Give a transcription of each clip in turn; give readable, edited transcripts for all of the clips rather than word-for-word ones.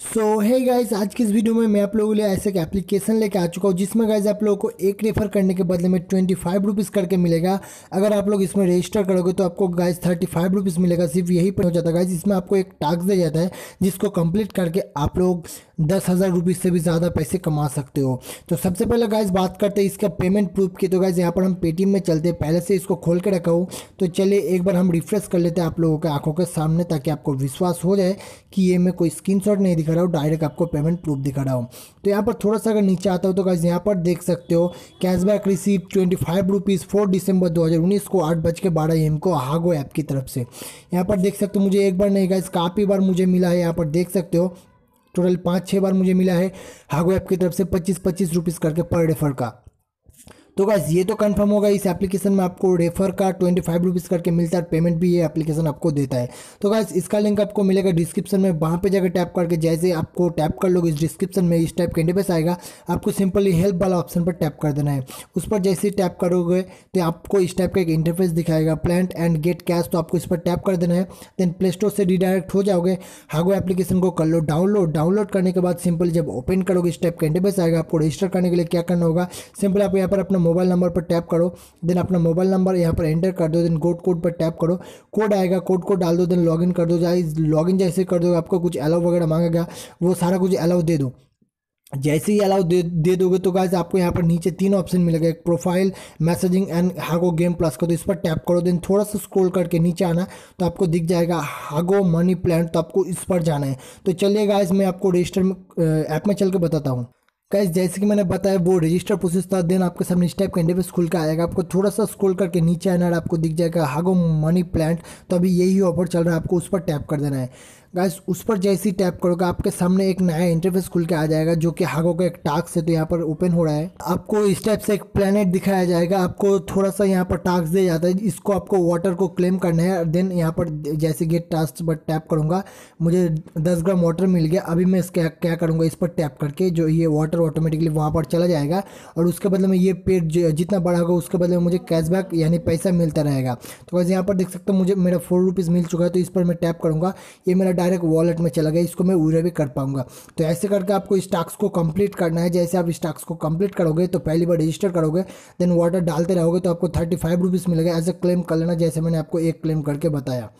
सो hey guys, आज की इस वीडियो में मैं आप लोगों के लिए ऐसे एक एप्लीकेशन लेके आ चुका हूँ जिसमें गाइज आप लोगों को एक रेफर करने के बदले में 25 रुपीज़ करके मिलेगा। अगर आप लोग इसमें रजिस्टर करोगे तो आपको गाइज 35 रुपीज़ मिलेगा। सिर्फ यही पर हो जाता है गाइज। इसमें आपको एक टास्क दिया जाता है जिसको कंप्लीट करके आप लोग 10,000 रुपीज़ से भी ज़्यादा पैसे कमा सकते हो। तो सबसे पहले गाइज बात करते हैं इसका पेमेंट प्रूफ की। तो गाइज यहाँ पर हम पेटीएम में चलते हैं, पहले से इसको खोल के रखा हूँ। तो चलिए एक बार हम रिफ्रेश कर लेते हैं आप लोगों के आंखों के सामने, ताकि आपको विश्वास हो जाए कि ये मैं कोई स्क्रीनशॉट नहीं दिखा रहा हूँ, डायरेक्ट आपको पेमेंट प्रूफ दिखा रहा हूँ। तो यहाँ पर थोड़ा सा अगर नीचे आता हो तो गाइज यहाँ पर देख सकते हो, कैशबैक रिसीव 25 रुपीज़ 4 दिसंबर 2019 को 8:12 AM को हागो ऐप की तरफ से। यहाँ पर देख सकते हो मुझे एक बार नहीं गाइज, काफ़ी बार मुझे मिला है। यहाँ पर देख सकते हो टोटल 5-6 बार मुझे मिला है हागो ऐप की तरफ से 25-25 रुपीज़ करके पर रेफर का। तो गाइस ये तो कंफर्म होगा, इस एप्लीकेशन में आपको रेफर का 25 रुपीज़ करके मिलता है, पेमेंट भी ये एप्लीकेशन आपको देता है। तो गाइस इसका लिंक आपको मिलेगा डिस्क्रिप्शन में, वहाँ पे जाकर टैप करके जैसे आपको टैप कर लोगे इस डिस्क्रिप्शन में इस टाइप का इंटरफेस आएगा। आपको सिंपली हेल्प वाला ऑप्शन पर टैप कर देना है। उस पर जैसे ही टैप करोगे तो आपको इस टाइप का एक इंटरफेस दिखाएगा, प्लांट एंड गेट कैश। तो आपको इस पर टैप कर देना है, देन प्ले स्टोर से रिडायरेक्ट हो जाओगे, हागो एप्लीकेशन को कर लो डाउनलोड। डाउनलोड करने के बाद सिंपली जब ओपन करोगे इस टाइप का इंटरफेस आएगा। आपको रजिस्टर करने के लिए क्या करना होगा, सिंपल आप यहाँ पर अपना मोबाइल नंबर पर टैप करो, देन अपना मोबाइल नंबर यहाँ पर एंटर कर दो, देन कोड कोड पर टैप करो, कोड आएगा कोड को डाल दो, देन लॉगिन कर दो। लॉगिन जैसे कर दो आपको कुछ अलाउ वगैरह मांगेगा, वो सारा कुछ अलाउ दे दो। जैसे ही अलाउ दे दोगे तो गाइज आपको यहाँ पर नीचे 3 ऑप्शन मिलेगा, एक profile, messaging and Hago game plus का। तो इस पर टैप करो, देन थोड़ा सा स्क्रॉल करके नीचे आना तो आपको दिख जाएगा हागो मनी प्लान। तो आपको इस पर जाना है। तो चलिए गाइज मैं आपको रजिस्टर ऐप में चल के बताता हूँ। गाइस जैसे कि मैंने बताया वो रजिस्टर प्रोसेस था। देन आपके सामने इस टाइप का इंटरफेस खुल के आएगा, आपको थोड़ा सा स्क्रॉल करके नीचे आना और आपको दिख जाएगा हागो मनी प्लांट। तो अभी यही ऑफर चल रहा है, आपको उस पर टैप कर देना है। गाइस उस पर जैसे ही टैप करोगे आपके सामने एक नया इंटरफेस खुल के आ जाएगा जो कि हागो का एक टास्क है। तो यहाँ पर ओपन हो रहा है, आपको इस टाइप से एक प्लेनेट दिखाया जाएगा। आपको थोड़ा सा यहाँ पर टास्क दिया जाता है, इसको आपको वाटर को क्लेम करना है। देन यहाँ पर जैसे गेट टास्क पर टैप करूँगा, मुझे 10 ग्राम वाटर मिल गया। अभी मैं इसका क्या करूँगा, इस पर टैप करके जो ये वाटर ऑटोमेटिकली वहाँ पर चला जाएगा और उसके बदले में ये पेड जितना बड़ा होगा उसके बदले में मुझे कैशबैक यानी पैसा मिलता रहेगा। तो गाइस यहाँ पर देख सकते हो मुझे मेरा 4 रुपीज़ मिल चुका है। तो इस पर मैं टैप करूँगा, ये मेरा डायरेक्ट वॉलेट में चला गया, इसको मैं उड़ा भी कर पाऊंगा। तो ऐसे करके आपको इस टास्क को कंप्लीट करना है। जैसे आप इस टास्क को कंप्लीट करोगे तो पहली बार रजिस्टर करोगे, देन वाटर डालते रहोगे तो आपको 35 रुपीज़ मिलेगा। ऐसे क्लेम कर लेना जैसे मैंने आपको एक क्लेम करके बताया।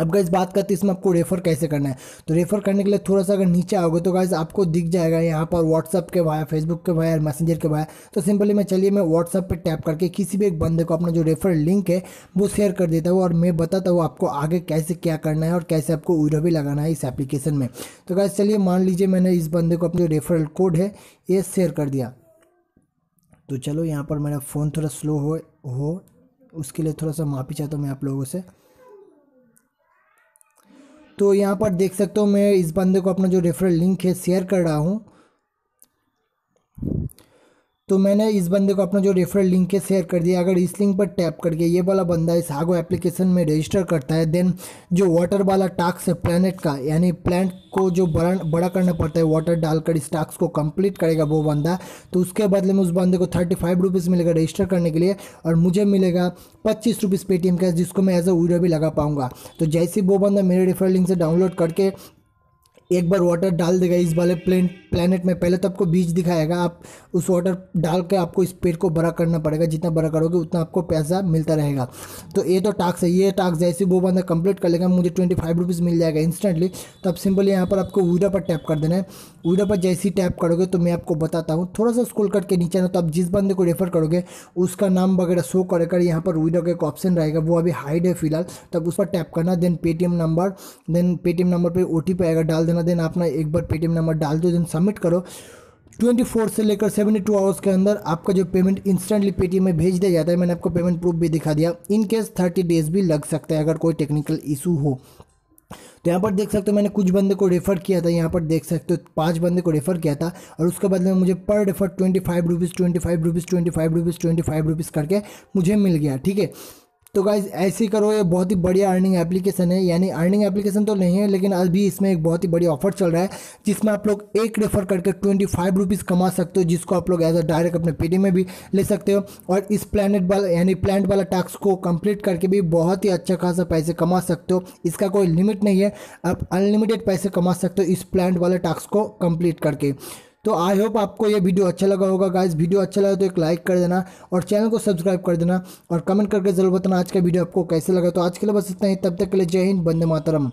अब गाइस बात करते हैं इसमें आपको रेफ़र कैसे करना है। तो रेफ़र करने के लिए थोड़ा सा अगर नीचे आओगे तो गाइस आपको दिख जाएगा यहाँ पर व्हाट्सअप के वाया, फेसबुक के वाया, मैसेंजर के वाया। तो सिंपली मैं चलिए मैं व्हाट्सअप पे टैप करके किसी भी एक बंदे को अपना जो रेफ़र लिंक है वो शेयर कर देता हूँ और मैं बताता हूँ आपको आगे कैसे क्या करना है और कैसे आपको उइरो भी लगाना है इस एप्लीकेशन में। तो गाइस चलिए मान लीजिए मैंने इस बंदे को अपना जो रेफरल कोड है ये शेयर कर दिया। तो चलो यहाँ पर मेरा फ़ोन थोड़ा स्लो हो उसके लिए थोड़ा सा माफ़ी चाहता हूँ मैं आप लोगों से। तो यहाँ पर देख सकते हो मैं इस बंदे को अपना जो रेफरल लिंक है शेयर कर रहा हूँ। तो मैंने इस बंदे को अपना जो रेफरल लिंक है शेयर कर दिया। अगर इस लिंक पर टैप करके ये वाला बंदा इस हागो एप्लीकेशन में रजिस्टर करता है, देन जो वाटर वाला टास्क है प्लानट का, यानी प्लांट को जो बड़ा करना पड़ता है वाटर डालकर, इस टास्क को कंप्लीट करेगा वो बंदा, तो उसके बदले में उस बंदे को 35 रुपीज़ मिलेगा रजिस्टर करने के लिए और मुझे मिलेगा 25 रुपीज़ पेटीएम कैश, जिसको मैं एज अ उइरो भी लगा पाऊँगा। तो जैसे वो बंदा मेरे रेफरल लिंक से डाउनलोड करके एक बार वाटर डाल देगा इस वाले प्लैनेट में, पहले तो आपको बीच दिखाएगा, आप उस वाटर डाल के आपको इस पेड़ को बड़ा करना पड़ेगा। जितना बड़ा करोगे उतना आपको पैसा मिलता रहेगा। तो ये तो टास्क है, ये टास्क जैसे वो बंदा कंप्लीट कर लेगा मुझे 25 रुपीज़ मिल जाएगा इंस्टेंटली। तो अब सिंपली यहाँ पर आपको उइरो पर टैप कर देना है। उइरो पर जैसे ही टैप करोगे तो मैं आपको बताता हूँ, थोड़ा सा स्क्रॉल करके नीचे आना तो आप जिस बंदे को रेफर करोगे उसका नाम वगैरह शो करेगा। यहाँ पर उइरो का एक ऑप्शन रहेगा, वो अभी हाइड है फिलहाल, तब उस पर टैप करना, देन पेटीएम नंबर पर OTP आएगा डाल देना, देन अपना एक बार पेटीएम नंबर डाल दो, देन सबमिट करो। 24 से लेकर 72 आवर्स के अंदर आपका जो पेमेंट इंस्टेंटली पेटीएम में भेज दिया जाता है। मैंने आपको पेमेंट प्रूफ भी दिखा दिया। इन केस 30 डेज भी लग सकता है अगर कोई टेक्निकल इशू हो। तो यहाँ पर देख सकते हो मैंने कुछ बंदे को रेफ़र किया था, यहाँ पर देख सकते हो 5 बंदे को रेफ़र किया था और उसके बदले में मुझे पर रेफर 25 रुपीज़ करके मुझे मिल गया। ठीक है, तो गाइज़ ऐसे करो, ये बहुत ही बढ़िया अर्निंग एप्लीकेशन है, यानी अर्निंग एप्लीकेशन तो नहीं है लेकिन अभी इसमें एक बहुत ही बड़ी ऑफर चल रहा है जिसमें आप लोग एक रेफर करके 25 रुपीज़ कमा सकते हो, जिसको आप लोग एज अ डायरेक्ट अपने पेटीएम में भी ले सकते हो। और इस प्लांट वाला टास्क को कंप्लीट करके भी बहुत ही अच्छा खासा पैसे कमा सकते हो, इसका कोई लिमिट नहीं है, आप अनलिमिटेड पैसे कमा सकते हो इस प्लांट वाला टास्क को कंप्लीट करके। तो आई होप आपको ये वीडियो अच्छा लगा होगा गाइस, वीडियो अच्छा लगा तो एक लाइक कर देना और चैनल को सब्सक्राइब कर देना और कमेंट करके जरूर बताना आज का वीडियो आपको कैसे लगा। तो आज के लिए बस इतना ही, तब तक के लिए जय हिंद, वंदे मातरम।